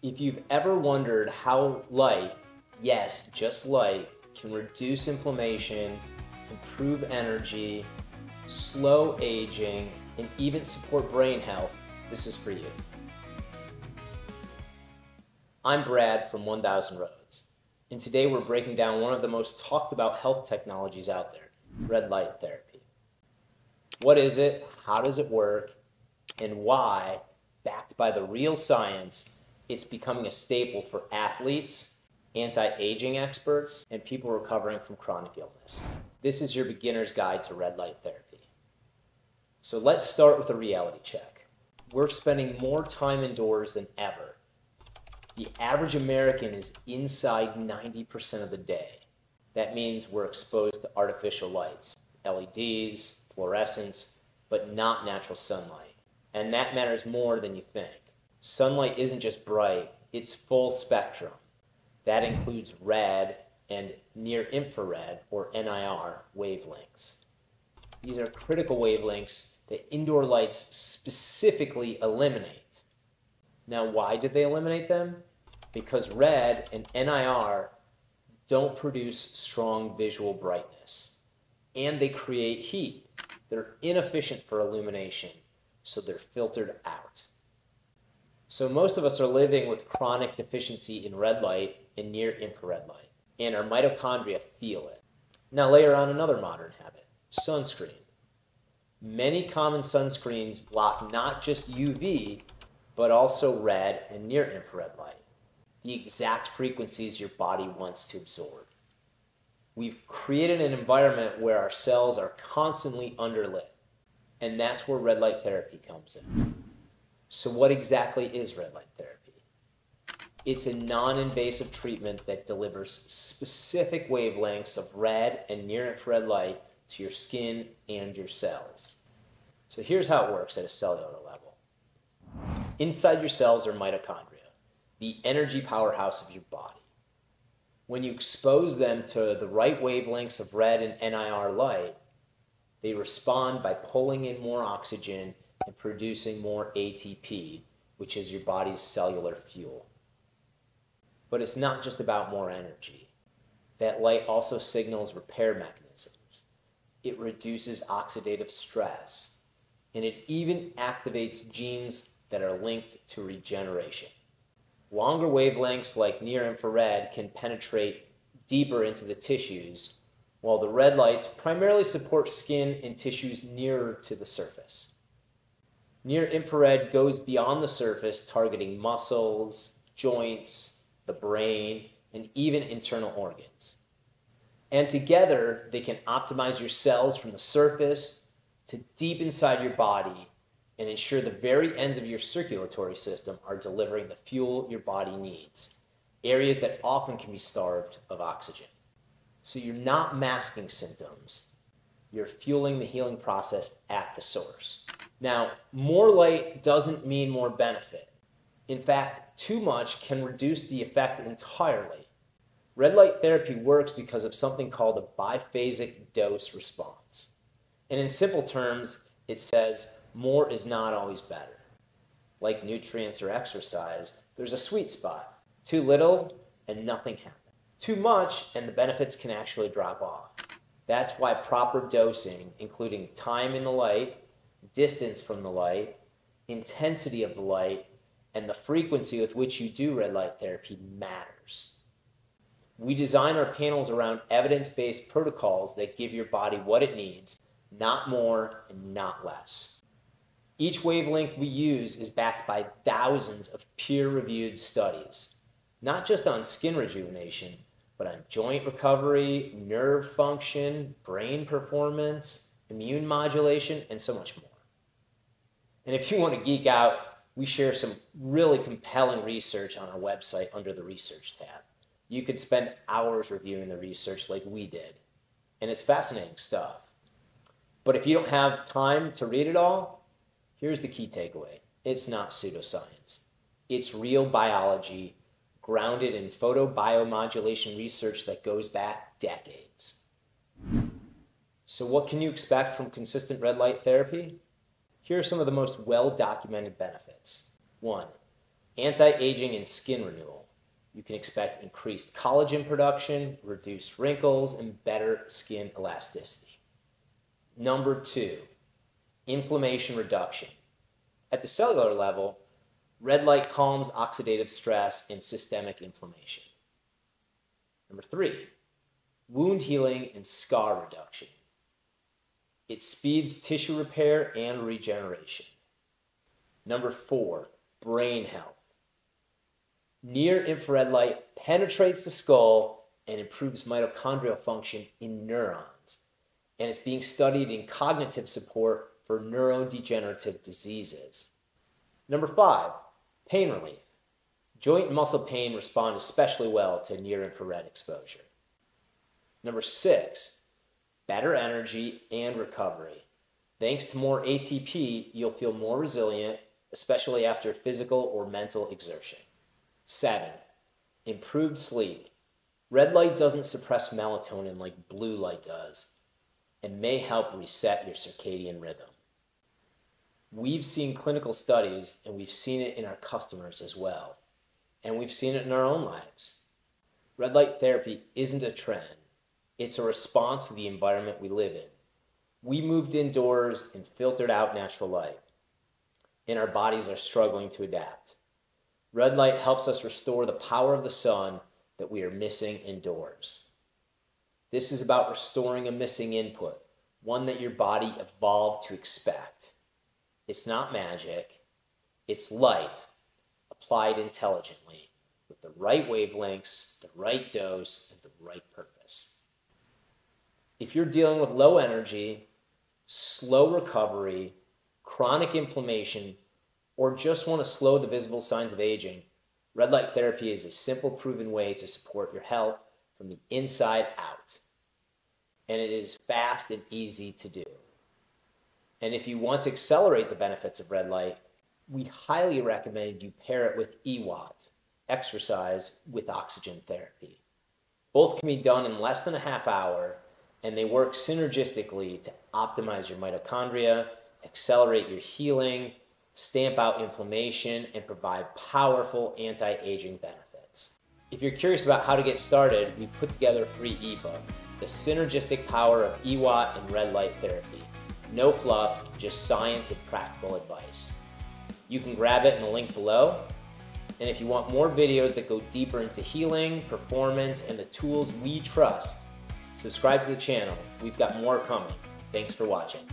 If you've ever wondered how light, yes, just light, can reduce inflammation, improve energy, slow aging, and even support brain health, this is for you. I'm Brad from 1000 Roads, and today we're breaking down one of the most talked about health technologies out there, red light therapy. What is it, how does it work, and why, backed by the real science, it's becoming a staple for athletes, anti-aging experts, and people recovering from chronic illness. This is your beginner's guide to red light therapy. So let's start with a reality check. We're spending more time indoors than ever. The average American is inside 90% of the day. That means we're exposed to artificial lights, LEDs, fluorescents, but not natural sunlight. And that matters more than you think. Sunlight isn't just bright, it's full spectrum. That includes red and near infrared, or NIR, wavelengths. These are critical wavelengths that indoor lights specifically eliminate. Now, why did they eliminate them? Because red and NIR don't produce strong visual brightness, and they create heat. They're inefficient for illumination, so they're filtered out. So most of us are living with chronic deficiency in red light and near infrared light, and our mitochondria feel it. Now layer on another modern habit, sunscreen. Many common sunscreens block not just UV, but also red and near infrared light, the exact frequencies your body wants to absorb. We've created an environment where our cells are constantly underlit, and that's where red light therapy comes in. So what exactly is red light therapy? It's a non-invasive treatment that delivers specific wavelengths of red and near-infrared light to your skin and your cells. So here's how it works at a cellular level. Inside your cells are mitochondria, the energy powerhouse of your body. When you expose them to the right wavelengths of red and NIR light, they respond by pulling in more oxygen and producing more ATP, which is your body's cellular fuel. But it's not just about more energy. That light also signals repair mechanisms. It reduces oxidative stress, and it even activates genes that are linked to regeneration. Longer wavelengths like near-infrared can penetrate deeper into the tissues, while the red lights primarily support skin and tissues nearer to the surface. Near-infrared goes beyond the surface, targeting muscles, joints, the brain, and even internal organs. And together, they can optimize your cells from the surface to deep inside your body and ensure the very ends of your circulatory system are delivering the fuel your body needs, areas that often can be starved of oxygen. So you're not masking symptoms. You're fueling the healing process at the source. Now, more light doesn't mean more benefit. In fact, too much can reduce the effect entirely. Red light therapy works because of something called a biphasic dose response. And in simple terms, it says more is not always better. Like nutrients or exercise, there's a sweet spot. Too little and nothing happens. Too much and the benefits can actually drop off. That's why proper dosing, including time in the light, distance from the light, intensity of the light, and the frequency with which you do red light therapy matters. We design our panels around evidence-based protocols that give your body what it needs, not more and not less. Each wavelength we use is backed by thousands of peer-reviewed studies, not just on skin rejuvenation, but on joint recovery, nerve function, brain performance, immune modulation, and so much more. And if you want to geek out, we share some really compelling research on our website under the Research tab. You could spend hours reviewing the research like we did, and it's fascinating stuff. But if you don't have time to read it all, here's the key takeaway. It's not pseudoscience. It's real biology, grounded in photobiomodulation research that goes back decades. So what can you expect from consistent red light therapy? Here are some of the most well-documented benefits. 1. Anti-aging and skin renewal. You can expect increased collagen production, reduced wrinkles, and better skin elasticity. Number two, inflammation reduction. At the cellular level, red light calms oxidative stress and systemic inflammation. Number three, wound healing and scar reduction. It speeds tissue repair and regeneration. Number four, brain health. Near-infrared light penetrates the skull and improves mitochondrial function in neurons, and it's being studied in cognitive support for neurodegenerative diseases. Number five, pain relief. Joint and muscle pain respond especially well to near-infrared exposure. Number six, better energy and recovery. Thanks to more ATP, you'll feel more resilient, especially after physical or mental exertion. Seven, improved sleep. Red light doesn't suppress melatonin like blue light does, and may help reset your circadian rhythm. We've seen clinical studies, and we've seen it in our customers as well, and we've seen it in our own lives. Red light therapy isn't a trend. It's a response to the environment we live in. We moved indoors and filtered out natural light, and our bodies are struggling to adapt. Red light helps us restore the power of the sun that we are missing indoors. This is about restoring a missing input, one that your body evolved to expect. It's not magic. It's light applied intelligently with the right wavelengths, the right dose, and the right purpose. If you're dealing with low energy, slow recovery, chronic inflammation, or just want to slow the visible signs of aging, red light therapy is a simple, proven way to support your health from the inside out. And it is fast and easy to do. And if you want to accelerate the benefits of red light, we highly recommend you pair it with EWOT, exercise with oxygen therapy. Both can be done in less than a half hour, and they work synergistically to optimize your mitochondria, accelerate your healing, stamp out inflammation, and provide powerful anti-aging benefits. If you're curious about how to get started, we've put together a free ebook, The Synergistic Power of EWOT and Red Light Therapy. No fluff, just science and practical advice. You can grab it in the link below. And if you want more videos that go deeper into healing, performance, and the tools we trust, subscribe to the channel. We've got more coming. Thanks for watching.